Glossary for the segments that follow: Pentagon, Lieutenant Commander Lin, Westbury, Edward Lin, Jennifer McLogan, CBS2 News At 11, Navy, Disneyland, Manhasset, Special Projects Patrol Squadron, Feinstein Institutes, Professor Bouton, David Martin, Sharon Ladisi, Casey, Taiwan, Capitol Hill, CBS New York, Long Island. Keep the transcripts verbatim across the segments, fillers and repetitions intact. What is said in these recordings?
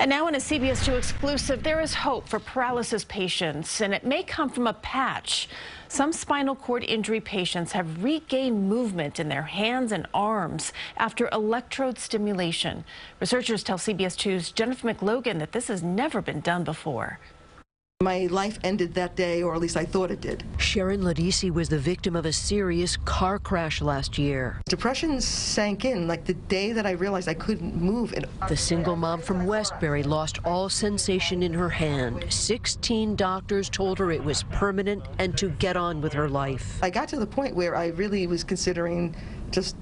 And now in a C B S two exclusive, there is hope for paralysis patients, and it may come from a patch. Some spinal cord injury patients have regained movement in their hands and arms after electrode stimulation. Researchers tell C B S two's Jennifer McLogan that this has never been done before. My life ended that day, or at least I thought it did. Sharon Ladisi was the victim of a serious car crash last year. Depression sank in like the day that I realized I couldn't move. It. The single mom from Westbury lost all sensation in her hand. sixteen doctors told her it was permanent and to get on with her life. I got to the point where I really was considering just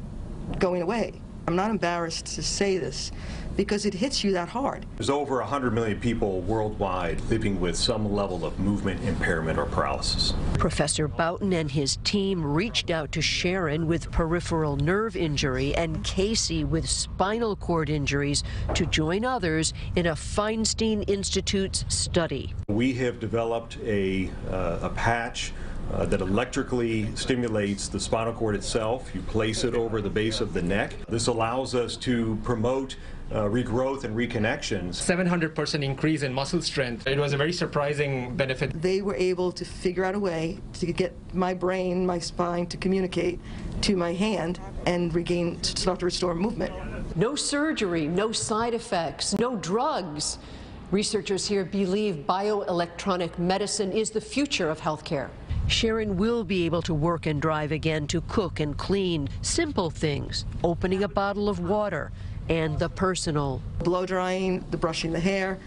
going away. I'm not embarrassed to say this because it hits you that hard. There's over one hundred million people worldwide living with some level of movement impairment or paralysis. Professor Bouton and his team reached out to Sharon with peripheral nerve injury and Casey with spinal cord injuries to join others in a Feinstein Institutes study. We have developed a, uh, a patch Uh, that electrically stimulates the spinal cord itself. You place it over the base of the neck. This allows us to promote uh, regrowth and reconnections. seven hundred percent increase in muscle strength. It was a very surprising benefit. They were able to figure out a way to get my brain, my spine, to communicate to my hand and regain, to start to restore movement. No surgery, no side effects, no drugs. Researchers here believe bioelectronic medicine is the future of healthcare. Sharon will be able to work and drive again, to cook and clean, simple things, opening a bottle of water, and the personal. Blow drying, the brushing the hair,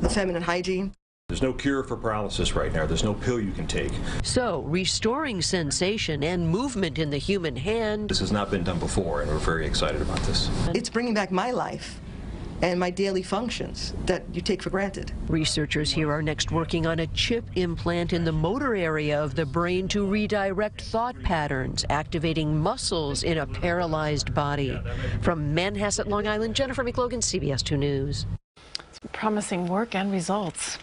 the feminine hygiene. There's no cure for paralysis right now. There's no pill you can take. So, restoring sensation and movement in the human hand. This has not been done before, and we're very excited about this. It's bringing back my life and my daily functions that you take for granted. Researchers here are next working on a chip implant in the motor area of the brain to redirect thought patterns, activating muscles in a paralyzed body. From Manhasset, Long Island, Jennifer McLogan, C B S two News. It's promising work and results.